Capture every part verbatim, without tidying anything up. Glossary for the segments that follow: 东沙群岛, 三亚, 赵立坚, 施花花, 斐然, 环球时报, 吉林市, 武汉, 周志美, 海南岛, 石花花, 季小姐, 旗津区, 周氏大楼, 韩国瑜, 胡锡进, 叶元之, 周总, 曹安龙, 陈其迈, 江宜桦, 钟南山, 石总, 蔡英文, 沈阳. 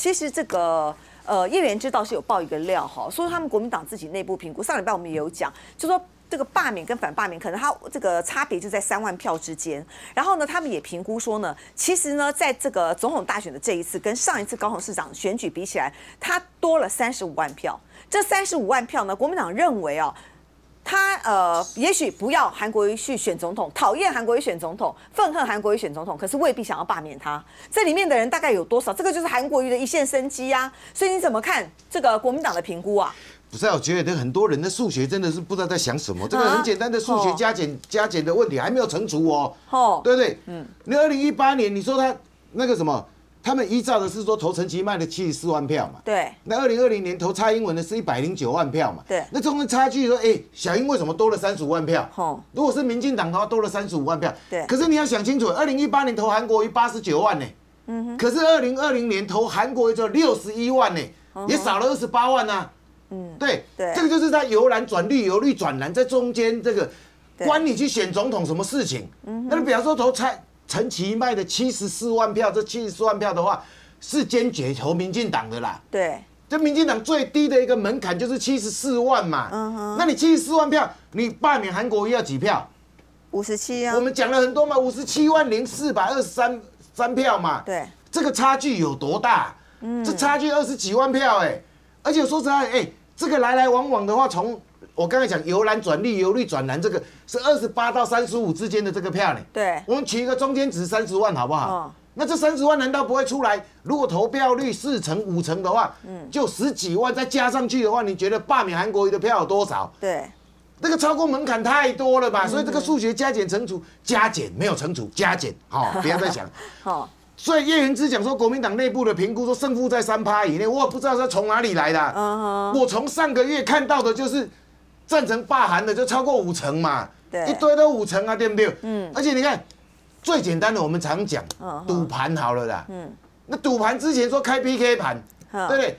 其实这个呃叶元之倒是有爆一个料哈，说他们国民党自己内部评估，上礼拜我们也有讲，就说这个罢免跟反罢免可能他这个差别就在三万票之间。然后呢，他们也评估说呢，其实呢，在这个总统大选的这一次跟上一次高雄市长选举比起来，他多了三十五万票。这三十五万票呢，国民党认为啊。 他呃，也许不要韩国瑜去选总统，讨厌韩国瑜选总统，愤恨韩国瑜选总统，可是未必想要罢免他。这里面的人大概有多少？这个就是韩国瑜的一线生机啊。所以你怎么看这个国民党的评估啊？不是、啊，我觉得很多人的数学真的是不知道在想什么。这个很简单的数学加减、啊、加减的问题还没有成熟哦，哦对不对？嗯，那二零一八年你说他那个什么？ 他们依照的是说投陈其迈的七十四万票嘛，对。那二零二零年投蔡英文的是一百零九万票嘛，对。那中间差距说，哎、欸，小英为什么多了三十五万票？哦、如果是民进党的话，多了三十五万票。对。可是你要想清楚，二零一八年投韩国瑜八十九万呢、欸，嗯哼。可是二零二零年投韩国瑜就六十一万呢、欸，嗯、也少了二十八万啊。嗯，对。对。这个就是它由蓝转绿，由绿转蓝，在中间这个关你去选总统什么事情？嗯。那你比方说投蔡。 陈其迈的七十四万票，这七十四万票的话是坚决投民进党的啦。对，这民进党最低的一个门槛就是七十四万嘛。嗯哼，那你七十四万票，你罢免韩国瑜要几票？五十七啊。我们讲了很多嘛，五十七万零四百二十三三票嘛。对，这个差距有多大？嗯，这差距二十几万票哎、欸，而且说实在哎、欸，这个来来往往的话，从我刚才讲由蓝转绿，由绿转蓝，这个是二十八到三十五之间的这个票呢。对，我们取一个中间值三十万，好不好？哦、那这三十万难道不会出来？如果投票率四成五成的话，嗯，就十几万再加上去的话，你觉得罢免韩国瑜的票有多少？对，那个超过门槛太多了吧？所以这个数学加减乘除，加减没有乘除，加减，好、哦，不要再想。哦 所以叶元之讲说，国民党内部的评估说胜负在三趴以内，我也不知道是从哪里来的、啊。Uh huh. 我从上个月看到的就是。 赞成罢韩的就超过五成嘛，一堆都五成啊，对不对？嗯，而且你看，最简单的我们常讲赌盘好了啦，嗯，那赌盘之前说开 P K 盘，对不对？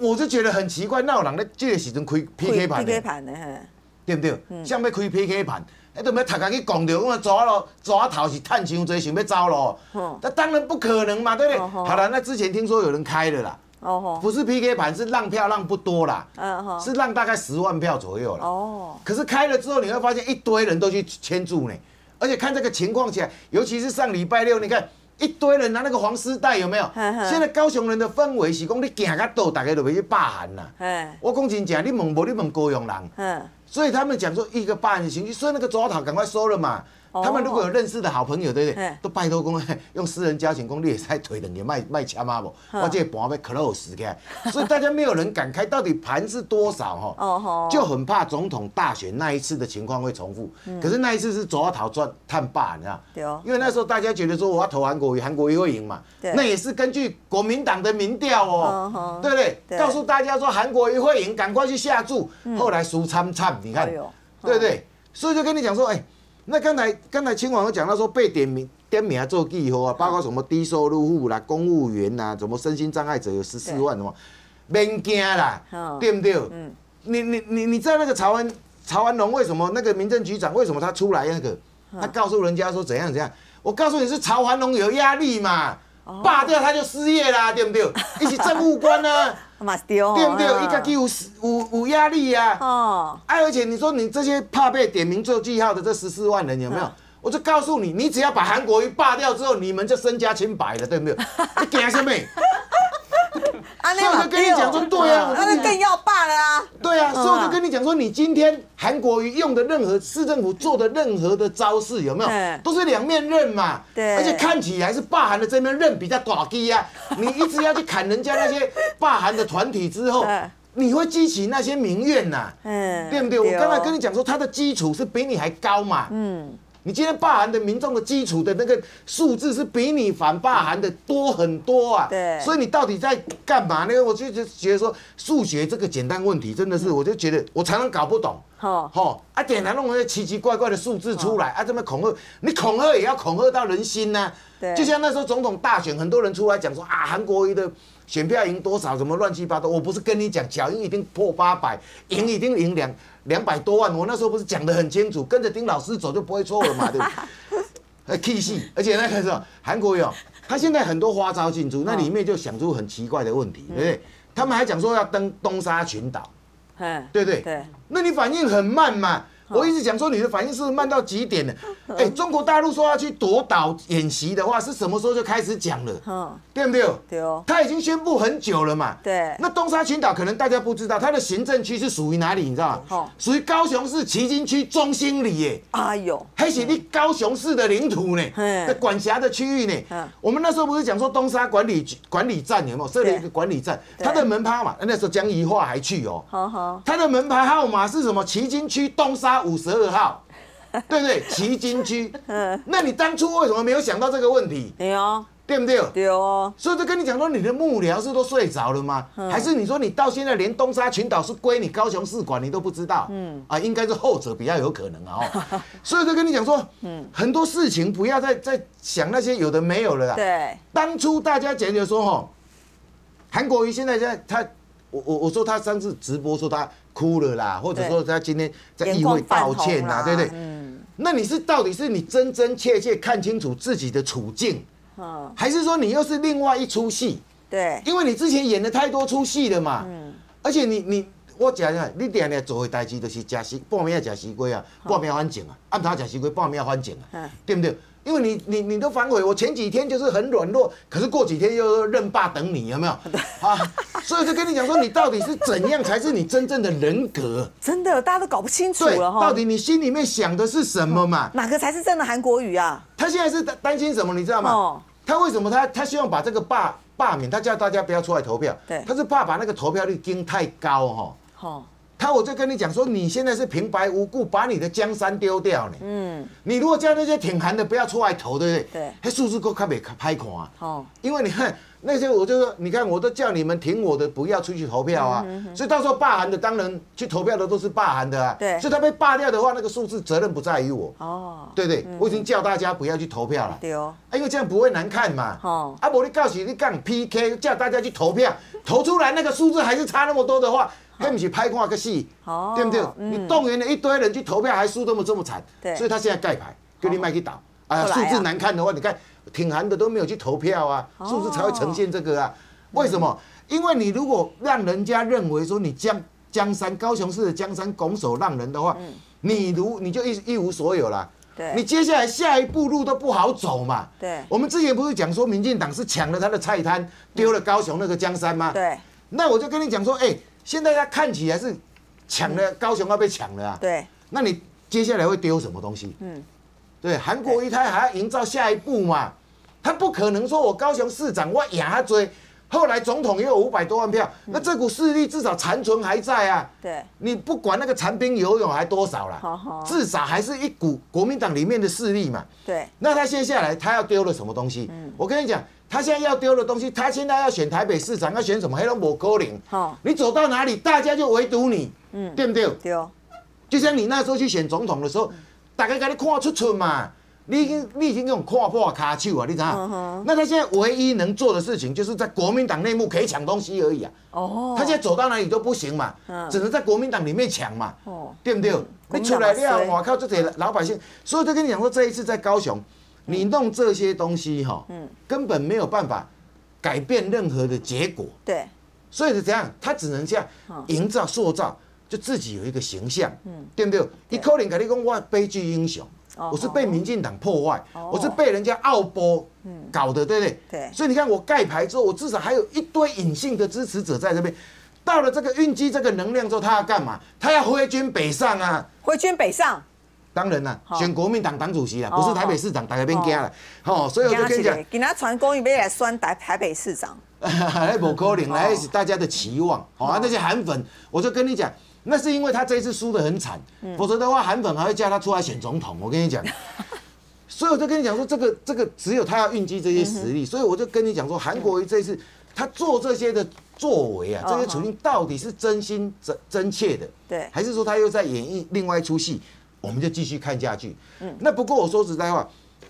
我就觉得很奇怪，那有人咧这个时阵开 P K 盘 ，P K 盘的，对不对？想要开 P K 盘，哎，都要大家去讲着，我抓咯，抓头是赚伤多，想要走咯，那当然不可能嘛，对不对？好了，那之前听说有人开了啦。 哦， oh, 不是 P K 盘，是让票让不多啦， uh huh. 是让大概十万票左右啦。哦， oh. 可是开了之后，你会发现一堆人都去签注呢，而且看这个情况起来，尤其是上礼拜六，你看一堆人拿那个黄丝带，有没有？ Uh huh. 现在高雄人的氛围是讲你行到倒，大家就要去罢韩啦。Uh huh. 我讲真正，你问无你问高雄人， uh huh. 所以他们讲说一个罢韩情绪，所以那个左讨赶快收了嘛。 他们如果有认识的好朋友，对不对？都拜托公用私人交情，公你也在腿等也卖卖钱嘛不？我这盘要 close 开，所以大家没有人敢开，到底盘是多少哈？就很怕总统大选那一次的情况会重复。可是那一次是走到逃赚探霸，你知道？因为那时候大家觉得说我要投韩国瑜，韩国瑜会赢嘛？那也是根据国民党的民调哦，对不对？告诉大家说韩国瑜会赢，赶快去下注。后来输惨惨，你看，对不对？所以就跟你讲说，哎。 那刚才刚才清王有讲到说被点名点名做记号啊，包括什么低收入户啦、公务员呐、啊，什么身心障碍者有十四万什么，免惊啦，哦、对不对？嗯，你你你你知道那个曹安曹安龙为什么那个民政局长为什么他出来那个，哦、他告诉人家说怎样怎样，我告诉你是曹安龙有压力嘛，哦、罢掉他就失业啦，对不对？一起政务官啊。对不对？伊家己有有有压力呀、啊。哦。哎、啊，而且你说你这些怕被点名做记号的这十四万人有没有？嗯、我就告诉你，你只要把韩国瑜罢掉之后，你们就身家清白了，对不对？你惊什么？所以我就跟你讲说，对啊，那更要罢了啊。对啊，所以我就跟你讲说，你今天韩国瑜用的任何市政府做的任何的招式，有没有，都是两面刃嘛。对。而且看起来是罢韩的这边刃比较短击啊，你一直要去砍人家那些罢韩的团体之后，你会激起那些民怨呐，对不对？我刚才跟你讲说，它的基础是比你还高嘛。嗯。 你今天罢韩的民众的基础的那个数字是比你反罢韩的多很多啊，对，所以你到底在干嘛呢？我就觉得说数学这个简单问题真的是，我就觉得我常常搞不懂，吼吼啊，点来弄那些奇奇怪怪的数字出来啊，这么恐吓，你恐吓也要恐吓到人心呐、啊，对，就像那时候总统大选，很多人出来讲说啊，韩国瑜的。 选票赢多少？什么乱七八糟？我不是跟你讲，小英一定破八百，赢一定赢两两百多万。我那时候不是讲得很清楚，跟着丁老师走就不会错了嘛，对不对？呃，气势，而且那个时候韩国瑜、喔，他现在很多花招进出，那里面就想出很奇怪的问题，对不对？他们还讲说要登东沙群岛，对不对？对，那你反应很慢嘛。 我一直讲说你的反应是慢到极点了，哎，中国大陆说要去夺岛演习的话，是什么时候就开始讲了？嗯，对不对？对哦，他已经宣布很久了嘛。对。那东沙群岛可能大家不知道，它的行政区是属于哪里？你知道吗？属于高雄市旗津区中心里耶。哎呦，还是你高雄市的领土呢，的管辖的区域呢。我们那时候不是讲说东沙管理管理站有没有设立一个管理站？它的门牌嘛，那时候江宜桦还去哦。好好。它的门牌号码是什么？旗津区东沙 五十二号，对不对？旗津区，那你当初为什么没有想到这个问题？没有，对不对？对哦。所以就跟你讲说，你的幕僚是都睡着了吗？还是你说你到现在连东沙群岛是归你高雄市管，你都不知道？嗯啊，应该是后者比较有可能啊。哦，所以就跟你讲说，嗯，很多事情不要再再想那些有的没有了啦。对，当初大家讲就说吼，韩国瑜现在在他。 我我我说他上次直播说他哭了啦，或者说他今天在议会道歉啦，对不对？嗯，那你是到底是你真真切切看清楚自己的处境，嗯，还是说你又是另外一出戏？对，因为你之前演了太多出戏了嘛，嗯，而且你你我讲讲，你常常做的代志就是吃西半暝吃西瓜啊，半暝反正啊，暗头吃西瓜半暝反正啊，对不对？ 因为你你你都反悔，我前几天就是很软弱，可是过几天又认爸等你，有没有？啊，所以就跟你讲说，你到底是怎样才是你真正的人格？真的，大家都搞不清楚了哈。到底你心里面想的是什么嘛？哪个才是真的韩国瑜啊？他现在是担心什么，你知道吗？哦、他为什么他他希望把这个罢罢免，他叫大家不要出来投票，他是怕把那个投票率盯太高哈、哦。哦 他，我就跟你讲说，你现在是平白无故把你的江山丢掉呢。嗯，你如果叫那些挺韩的不要出来投，对不对？对，那数字够看没拍看啊？哦，因为你看那些，我就说，你看我都叫你们挺我的，不要出去投票啊。嗯、哼哼所以到时候罢韩的，当然去投票的都是罢韩的啊。对，所以他被罢掉的话，那个数字责任不在于我。哦，对不对？嗯、我已经叫大家不要去投票了。对哦、啊，因为这样不会难看嘛。哦，啊，不然你告诉你讲 P K， 叫大家去投票，投出来那个数字还是差那么多的话。 他们去拍看个戏，对不对？你动员了一堆人去投票，还输这么这么惨，所以他现在盖牌，给你卖去倒啊！数字难看的话，你看挺韩的都没有去投票啊，数字才会呈现这个啊。为什么？因为你如果让人家认为说你江江山高雄市的江山拱手让人的话，你如你就一一无所有啦。你接下来下一步路都不好走嘛。对，我们之前不是讲说民进党是抢了他的菜摊，丢了高雄那个江山吗？对，那我就跟你讲说，哎。 现在他看起来是抢了，高雄要被抢了啊！对，那你接下来会丢什么东西？嗯，对，韩国瑜他还要营造下一步嘛，他不可能说我高雄市长我压他追，后来总统也有五百多万票，那这股势力至少残存还在啊。对，你不管那个残兵游泳还多少啦，至少还是一股国民党里面的势力嘛。对，那他接下来他要丢了什么东西？我跟你讲。 他现在要丢的东西，他现在要选台北市长，要选什么？黑龙江高龄，你走到哪里，大家就围堵你，嗯，对不对？对哦，就像你那时候去选总统的时候，大家给你看出出嘛，你已经你已经那种看破卡手啊，你知道吗？那他现在唯一能做的事情，就是在国民党内幕可以抢东西而已啊。哦，他现在走到哪里都不行嘛，只能在国民党里面抢嘛，哦，对不对？你出来了，我靠，这些老百姓，所以就跟你讲说，这一次在高雄。 你弄这些东西哈，嗯，根本没有办法改变任何的结果。对，所以是这样，他只能这样营造、塑造，就自己有一个形象，嗯，对不对？一口人跟你讲我悲剧英雄，我是被民进党破坏，我是被人家傲波搞的，对不对？对。所以你看我盖牌之后，我至少还有一堆隐性的支持者在这边。到了这个运机、这个能量之后，他要干嘛？他要挥军北上啊！挥军北上。 当然啦，选国民党党主席啦，不是台北市长，大家变惊啦，吼，所以我就跟你讲，给他传公益杯来酸台台北市长，那不可能，那是大家的期望，哦，那些韩粉，我就跟你讲，那是因为他这一次输得很惨，否则的话，韩粉还会叫他出来选总统，我跟你讲，所以我就跟你讲说，这个这个只有他要运击这些实力，所以我就跟你讲说，韩国瑜这一次他做这些的作为啊，这些处境到底是真心真真切的，对，还是说他又在演绎另外一出戏？ 我们就继续看下去。嗯，那不过我说实在话，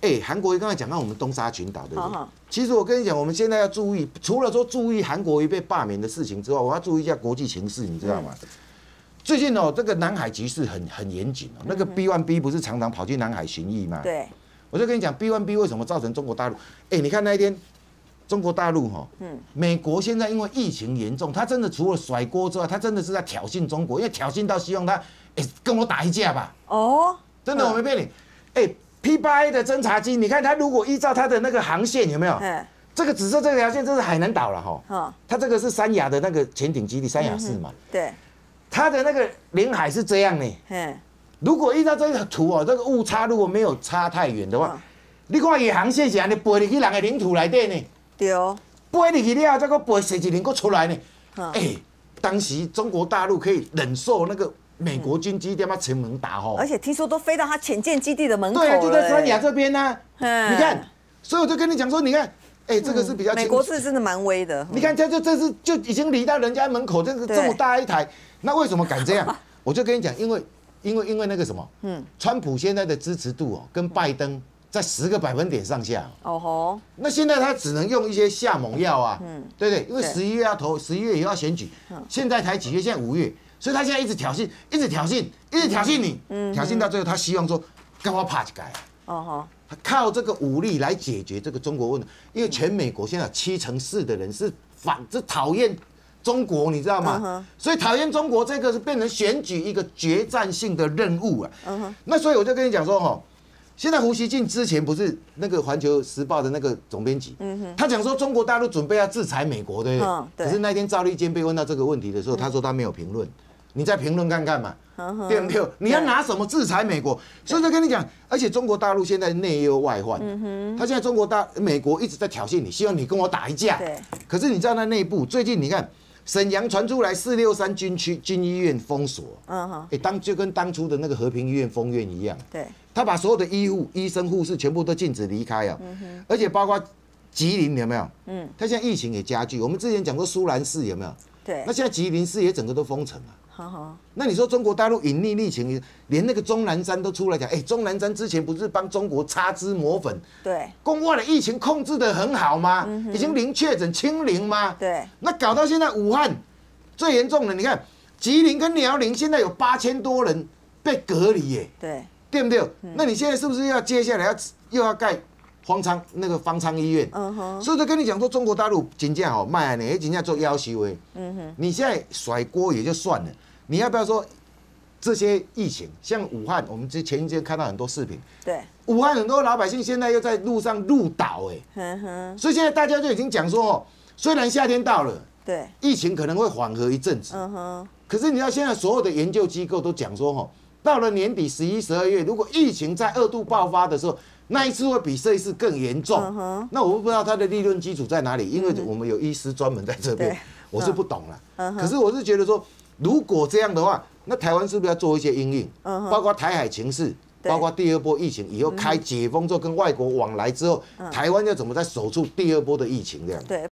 哎，韩国瑜刚才讲到我们东沙群岛，对不对？其实我跟你讲，我们现在要注意，除了说注意韩国瑜被罢免的事情之外，我要注意一下国际情势，你知道吗？最近哦，这个南海局势很很严谨哦。那个 B 一 B 不是常常跑去南海巡弋吗？对。我就跟你讲 B 一 B 为什么造成中国大陆？哎，你看那一天，中国大陆哈，嗯，美国现在因为疫情严重，他真的除了甩锅之外，他真的是在挑衅中国，因为挑衅到希望他，哎，跟我打一架吧。哦，真的我没骗你，哎 ，P 八 A 的侦察机，你看它如果依照它的那个航线有没有？ 这个紫色这条线，这是海南岛了哈，它这个是三亚的那个潜艇基地，三亚市嘛。对，它的那个领海是这样呢。如果依照这个图哦，这个误差如果没有差太远的话，你看伊航线是安尼飞入去人的领土内底呢。对哦，飞入去了，再个飞十几年，佫出来呢。哎，当时中国大陆可以忍受那个美国军机他妈城门打吼，而且听说都飞到它潜舰基地的门口了。对啊，就在三亚这边呢。你看，所以我就跟你讲说，你看。 哎，这个是比较、嗯、美国是真的蛮威的。你看，这这这是就已经离到人家门口，这个这么大一台，那为什么敢这样？我就跟你讲，因为因为因为那个什么，嗯，川普现在的支持度哦，跟拜登在十个百分点上下。哦吼。那现在他只能用一些下猛药啊，嗯，对不对？因为十一月要投，十一月也要选举，现在才几月？现在五月，所以他现在一直挑衅，一直挑衅，一直挑衅你，嗯，挑衅到最后，他希望说，跟我打一架。哦吼。 靠这个武力来解决这个中国问题，因为全美国现在有七成四的人是反，是讨厌中国，你知道吗？所以讨厌中国这个是变成选举一个决战性的任务啊。那所以我就跟你讲说，哈，现在胡锡进之前不是那个《环球时报》的那个总编辑，他讲说中国大陆准备要制裁美国，对不对？可是那天赵立坚被问到这个问题的时候，他说他没有评论。 你再评论看看嘛，对不对？你要拿什么制裁美国？所以就跟你讲，而且中国大陆现在内忧外患，他现在中国大美国一直在挑衅你，希望你跟我打一架。可是你知道那内部最近你看，沈阳传出来四六三军区军医院封锁，嗯哎，当就跟当初的那个和平医院封院一样，对，他把所有的医护、医生、护士全部都禁止离开啊，而且包括吉林有没有？嗯，他现在疫情也加剧，我们之前讲过苏兰市有没有？对，那现在吉林市也整个都封城啊。 那你说中国大陆隐匿疫情，连那个钟南山都出来讲，哎，钟南山之前不是帮中国擦脂抹粉？对，公外的疫情控制得很好吗？已经零确诊、清零吗？对。那搞到现在，武汉最严重的，你看吉林跟辽宁现在有八千多人被隔离耶，对，对不对？那你现在是不是要接下来要又要盖方舱那个方舱医院？嗯哼。所以就跟你讲说，中国大陆真正哦，卖你，真正做要求的。嗯哼。你现在甩锅也就算了。 你要不要说这些疫情？像武汉，我们之前一天看到很多视频，对，武汉很多老百姓现在又在路上路倒，哎，所以现在大家就已经讲说，哦，虽然夏天到了，对，疫情可能会缓和一阵子，嗯哼，可是你知道现在所有的研究机构都讲说，哦，到了年底十一、十二月，如果疫情在二度爆发的时候，那一次会比这一次更严重。那我不知道它的理论基础在哪里，因为我们有医师专门在这边，我是不懂了。可是我是觉得说。 如果这样的话，那台湾是不是要做一些因应？包括台海情势，包括第二波疫情以后开解封之后，跟外国往来之后，台湾要怎么再守住第二波的疫情这样？对。